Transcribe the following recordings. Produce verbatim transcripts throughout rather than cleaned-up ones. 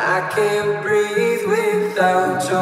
I can't breathe without you.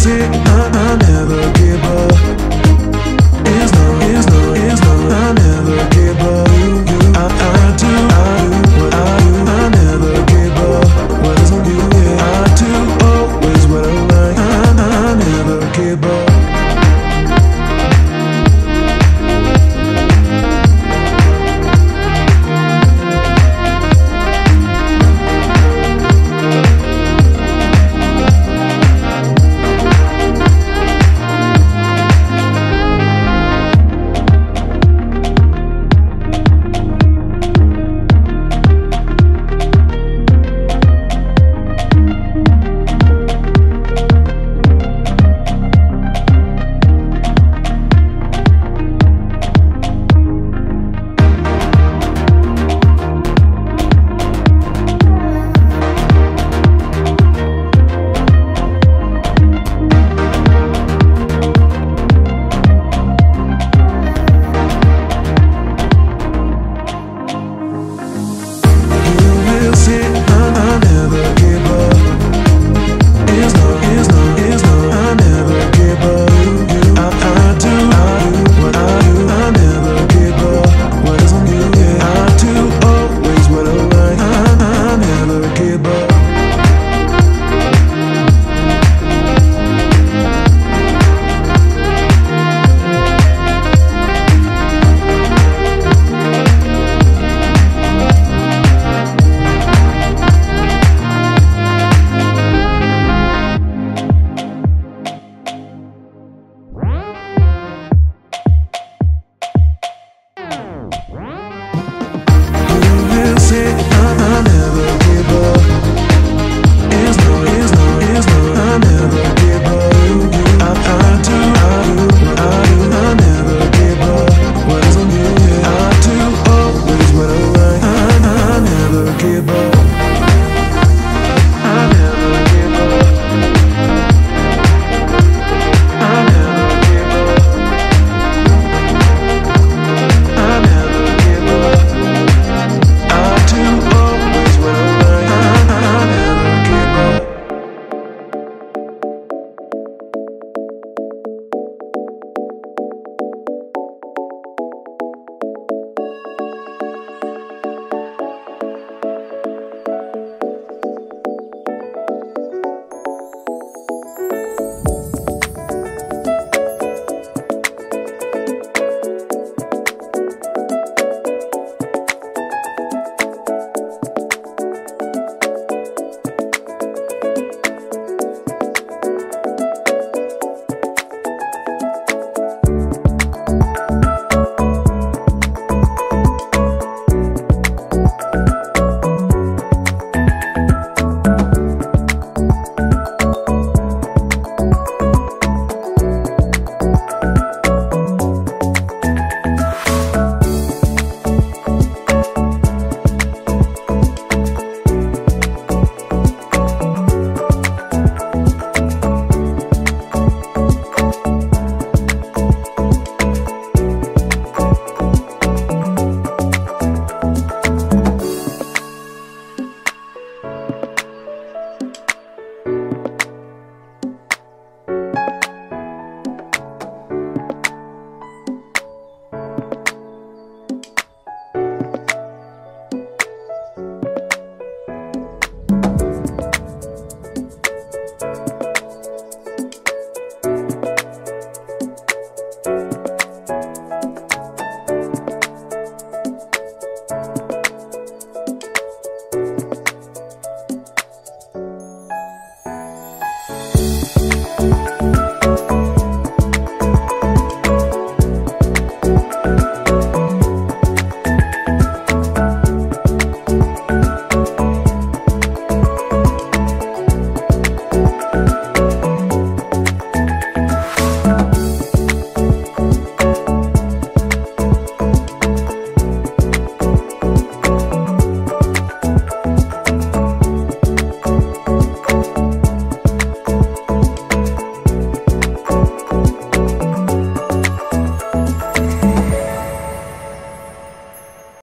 see, I, I never give up. It's no, it's no, it's no, I never give up. I, I do, I do what I do. I never give up. What is on you? Yeah, I do always what I like. I, I never give up. We'll be right back.